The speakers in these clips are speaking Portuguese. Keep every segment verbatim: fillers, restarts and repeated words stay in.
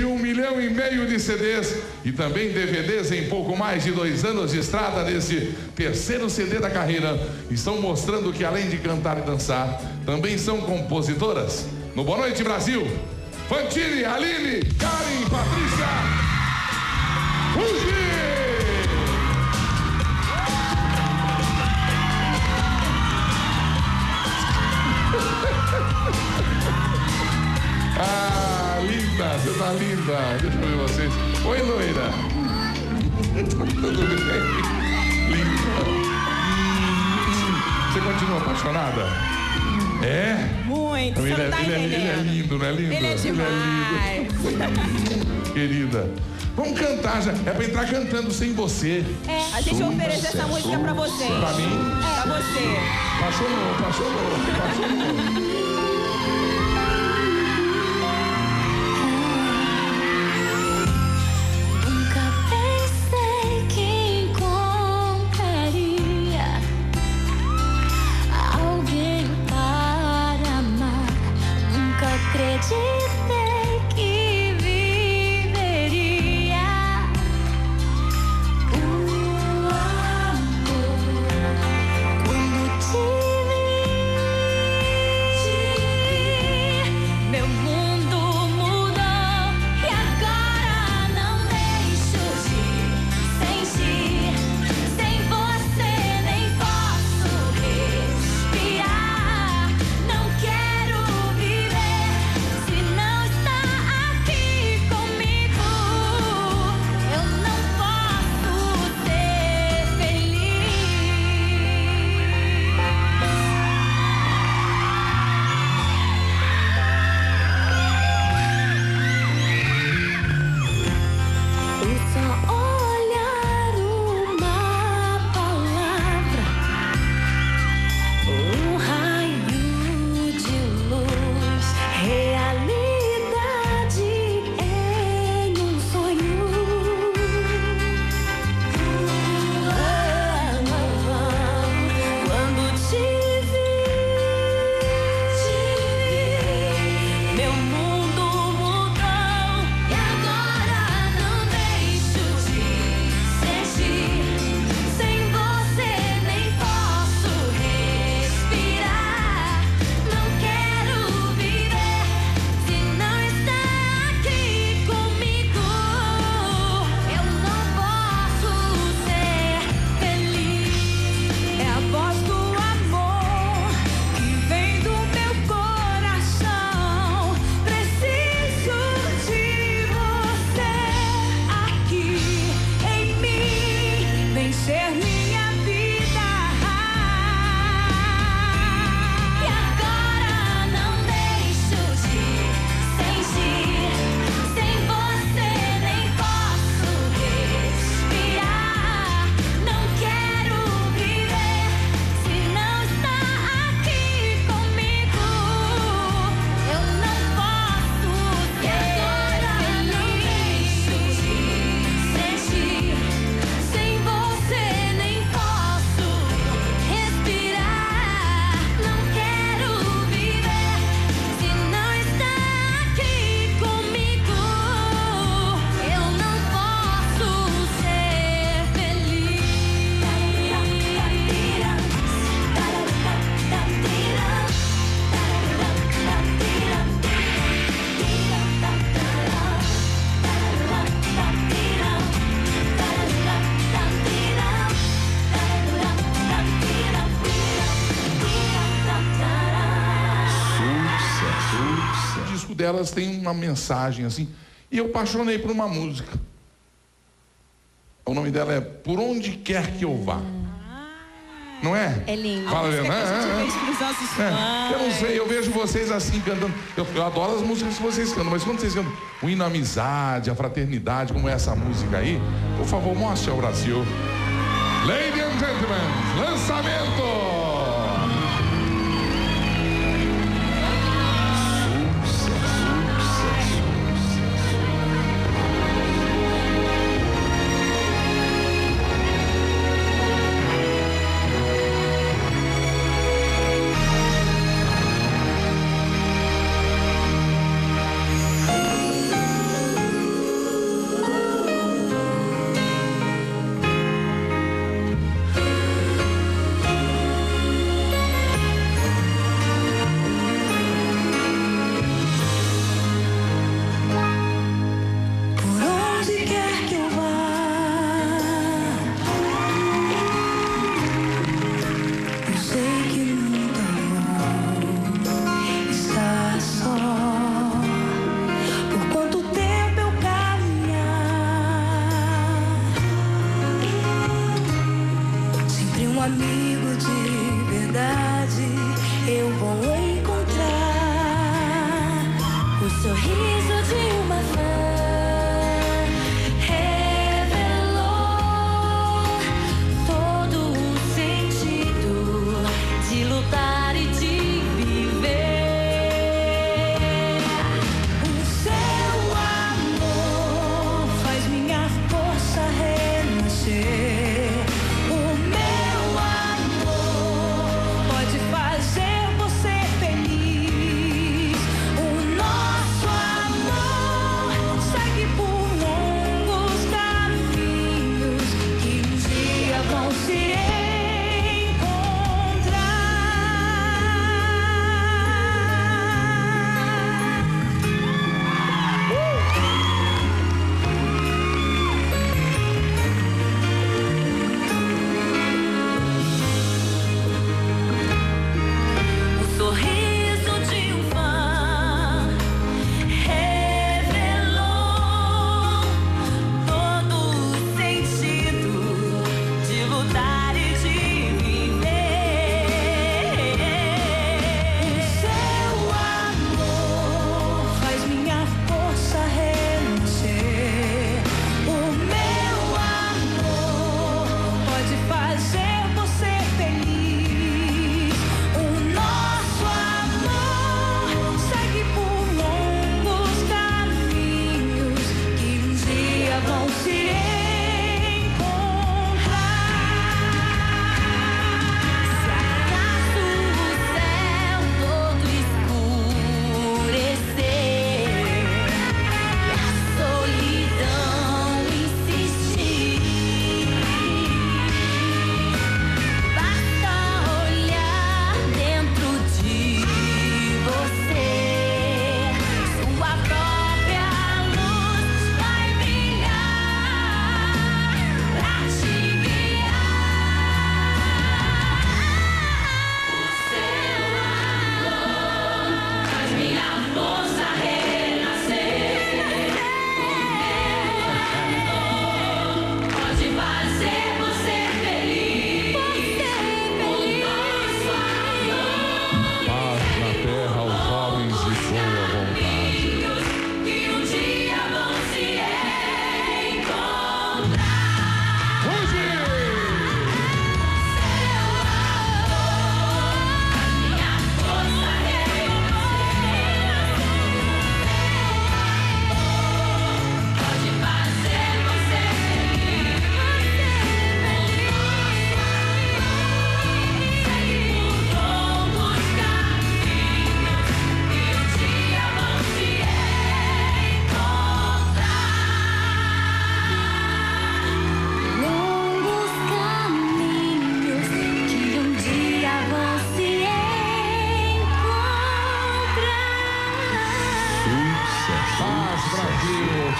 de um milhão e meio de C Ds e também D V Ds em pouco mais de dois anos de estrada nesse terceiro C D da carreira, estão mostrando que além de cantar e dançar, também são compositoras. No Boa Noite Brasil, Fantine, Aline, Karin, Patrícia, Fugi! Ah, linda, você tá linda. Deixa eu ver vocês. Oi, loira. Tudo bem? Linda. Você continua apaixonada? É? Muito. Ele, é, ele, é, ele é lindo, não é lindo? Ele é demais. Ele é lindo. Querida. Vamos cantar já. É pra entrar cantando sem você. É, a gente oferece essa música pra você. Pra mim? É, pra você. Passou não, passou não, passou não. Acreditei que viveria o amor quando te vi. Meu mundo mudou e agora não deixo de sentir. Sem você nem posso respirar. Não quero viver. Delas tem uma mensagem assim, e eu apaixonei por uma música. O nome dela é Por Onde Quer Que Eu Vá. Não é? É lindo. Fala, Helena. É. Eu não sei, eu vejo vocês assim cantando. Eu, eu adoro as músicas que vocês cantam, mas quando vocês cantam o hino à amizade, a fraternidade, como é essa música aí, por favor, mostre ao Brasil. Ladies and gentlemen, lançamento!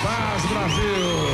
Paz, Brasil!